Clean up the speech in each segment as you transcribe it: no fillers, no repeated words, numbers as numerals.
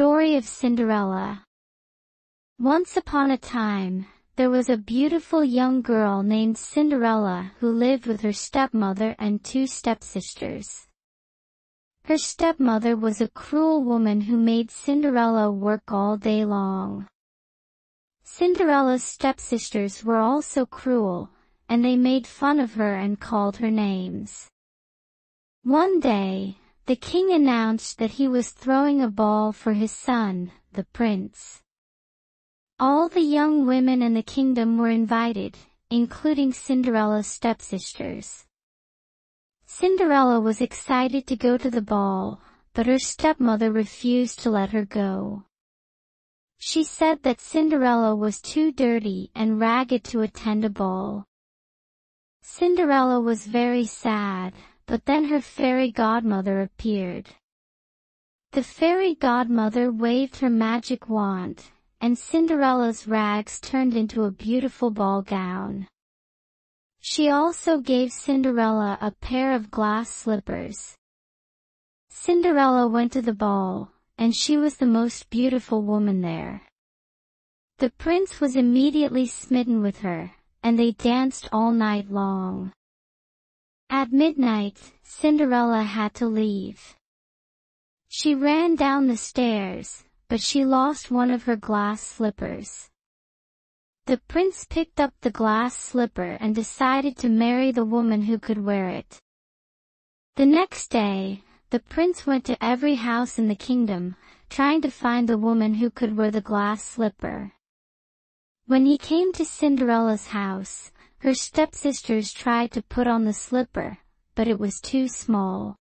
Story of Cinderella. Once upon a time, there was a beautiful young girl named Cinderella who lived with her stepmother and two stepsisters. Her stepmother was a cruel woman who made Cinderella work all day long. Cinderella's stepsisters were also cruel, and they made fun of her and called her names. One day, the king announced that he was throwing a ball for his son, the prince. All the young women in the kingdom were invited, including Cinderella's stepsisters. Cinderella was excited to go to the ball, but her stepmother refused to let her go. She said that Cinderella was too dirty and ragged to attend a ball. Cinderella was very sad, but then her fairy godmother appeared. The fairy godmother waved her magic wand, and Cinderella's rags turned into a beautiful ball gown. She also gave Cinderella a pair of glass slippers. Cinderella went to the ball, and she was the most beautiful woman there. The prince was immediately smitten with her, and they danced all night long. At midnight, Cinderella had to leave. She ran down the stairs, but she lost one of her glass slippers. The prince picked up the glass slipper and decided to marry the woman who could wear it. The next day, the prince went to every house in the kingdom, trying to find the woman who could wear the glass slipper. When he came to Cinderella's house, her stepsisters tried to put on the slipper, but it was too small.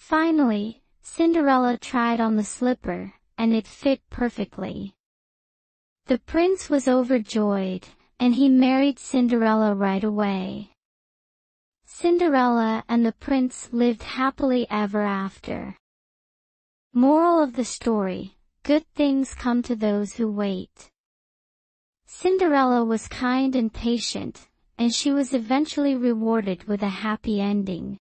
Finally, Cinderella tried on the slipper, and it fit perfectly. The prince was overjoyed, and he married Cinderella right away. Cinderella and the prince lived happily ever after. Moral of the story: good things come to those who wait. Cinderella was kind and patient, and she was eventually rewarded with a happy ending.